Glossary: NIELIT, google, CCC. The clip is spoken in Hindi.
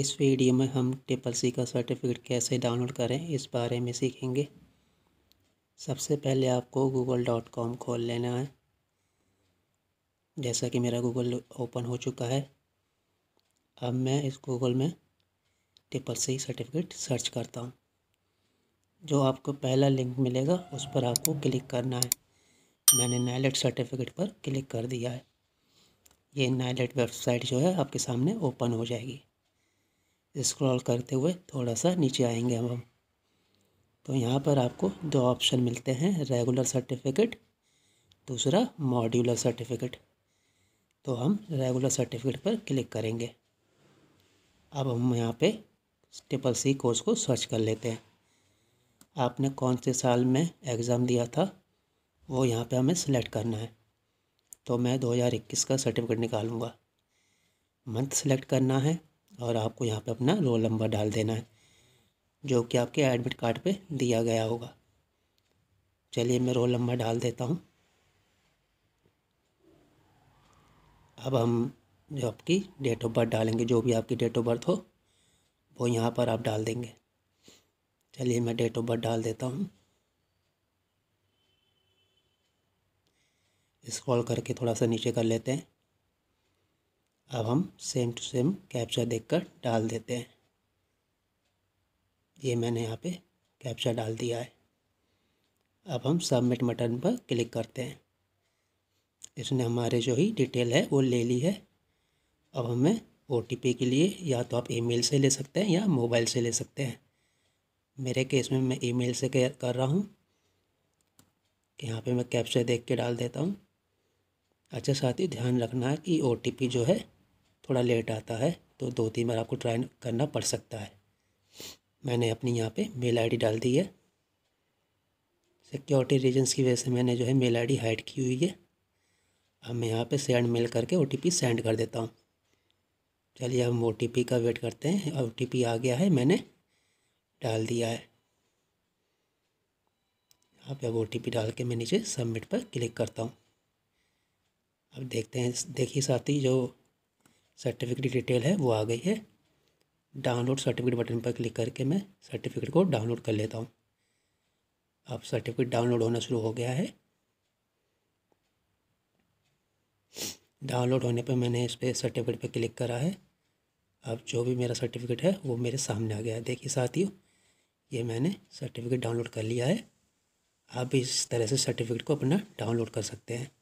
इस वीडियो में हम ट्रिपल सी का सर्टिफिकेट कैसे डाउनलोड करें इस बारे में सीखेंगे। सबसे पहले आपको google.com खोल लेना है। जैसा कि मेरा गूगल ओपन हो चुका है, अब मैं इस गूगल में ट्रिपल सी सर्टिफिकेट सर्च करता हूँ। जो आपको पहला लिंक मिलेगा उस पर आपको क्लिक करना है। मैंने NIELIT सर्टिफिकेट पर क्लिक कर दिया है। ये NIELIT वेबसाइट जो है आपके सामने ओपन हो जाएगी। स्क्रॉल करते हुए थोड़ा सा नीचे आएंगे हम, तो यहाँ पर आपको दो ऑप्शन मिलते हैं, रेगुलर सर्टिफिकेट, दूसरा मॉड्यूलर सर्टिफिकेट। तो हम रेगुलर सर्टिफिकेट पर क्लिक करेंगे। अब हम यहाँ पे ट्रिपल सी कोर्स को सर्च कर लेते हैं। आपने कौन से साल में एग्ज़ाम दिया था वो यहाँ पे हमें सेलेक्ट करना है। तो मैं 2021 का सर्टिफिकेट निकालूँगा। मंथ सेलेक्ट करना है और आपको यहाँ पे अपना रोल नंबर डाल देना है जो कि आपके एडमिट कार्ड पे दिया गया होगा। चलिए मैं रोल नंबर डाल देता हूँ। अब हम जो आपकी डेट ऑफ बर्थ डालेंगे, जो भी आपकी डेट ऑफ बर्थ हो वो यहाँ पर आप डाल देंगे। चलिए मैं डेट ऑफ बर्थ डाल देता हूँ। स्क्रॉल करके थोड़ा सा नीचे कर लेते हैं। अब हम सेम टू सेम कैप्चा देखकर डाल देते हैं। ये मैंने यहाँ पे कैप्चा डाल दिया है। अब हम सबमिट बटन पर क्लिक करते हैं। इसने हमारे जो ही डिटेल है वो ले ली है। अब हमें ओटीपी के लिए या तो आप ईमेल से ले सकते हैं या मोबाइल से ले सकते हैं। मेरे केस में मैं ईमेल से कर रहा हूँ। यहाँ पे मैं कैप्चा देख के डाल देता हूँ। अच्छा साथी, ध्यान रखना है कि ओटीपी जो है थोड़ा लेट आता है, तो 2-3 बार आपको ट्राई करना पड़ सकता है। मैंने अपनी यहाँ पे मेल आईडी डाल दी है। सिक्योरिटी रीजंस की वजह से मैंने जो है मेल आईडी हाइड की हुई है। अब मैं यहाँ पे सेंड मेल करके ओटीपी सेंड कर देता हूँ। चलिए हम ओटीपी का वेट करते हैं। ओटीपी आ गया है, मैंने डाल दिया है। यहाँ पे अब ओटीपी डाल के मैं नीचे सबमिट पर क्लिक करता हूँ। अब देखते हैं, देखिए साथी, जो सर्टिफिकेट डिटेल है वो आ गई है। डाउनलोड सर्टिफिकेट बटन पर क्लिक करके मैं सर्टिफिकेट को डाउनलोड कर लेता हूँ। अब सर्टिफिकेट डाउनलोड होना शुरू हो गया है। डाउनलोड होने पर मैंने इस पर सर्टिफिकेट पर क्लिक करा है। अब जो भी मेरा सर्टिफिकेट है वो मेरे सामने आ गया है। देखिए साथियों, ये मैंने सर्टिफिकेट डाउनलोड कर लिया है। आप इस तरह से सर्टिफिकेट को अपना डाउनलोड कर सकते हैं।